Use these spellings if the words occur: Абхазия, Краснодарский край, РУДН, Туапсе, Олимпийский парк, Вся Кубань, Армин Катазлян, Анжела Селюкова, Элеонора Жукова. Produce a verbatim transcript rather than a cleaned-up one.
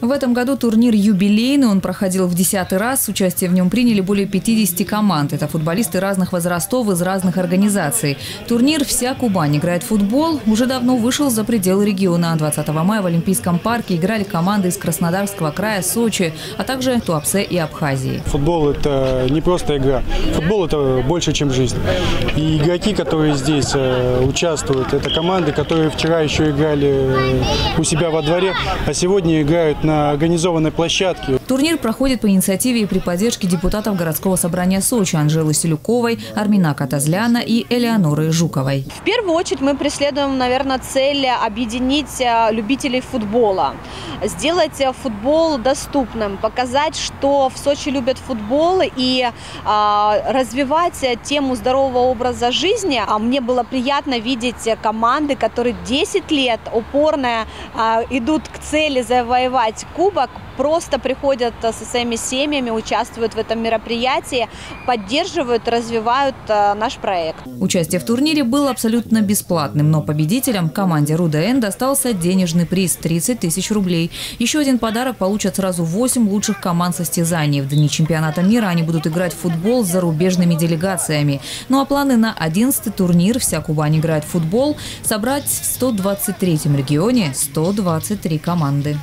В этом году турнир юбилейный, он проходил в десятый раз. Участие в нем приняли более пятидесяти команд. Это футболисты разных возрастов из разных организаций. Турнир «Вся Кубань играет в футбол» уже давно вышел за пределы региона. двадцатого мая в Олимпийском парке играли команды из Краснодарского края, Сочи, а также Туапсе и Абхазии. Футбол – это не просто игра. Футбол – это больше, чем жизнь. И игроки, которые здесь участвуют, это команды, которые вчера еще играли у себя во дворе, а сегодня играют на на организованной площадке. Турнир проходит по инициативе и при поддержке депутатов городского собрания Сочи Анжелы Селюковой, Армина Катазляна и Элеоноры Жуковой. В первую очередь мы преследуем, наверное, цель объединить любителей футбола, сделать футбол доступным, показать, что в Сочи любят футбол, и а, развивать тему здорового образа жизни. А мне было приятно видеть команды, которые десять лет упорно а, идут к цели завоевать кубок, просто приходят со своими семьями, участвуют в этом мероприятии, поддерживают, развивают наш проект. Участие в турнире было абсолютно бесплатным, но победителям, команде РУДН, достался денежный приз – тридцать тысяч рублей. Еще один подарок получат сразу восемь лучших команд состязаний. В дни чемпионата мира они будут играть в футбол с зарубежными делегациями. Ну а планы на одиннадцатый турнир «Вся Кубань играет в футбол» собрать в сто двадцать третьем регионе сто двадцать три команды.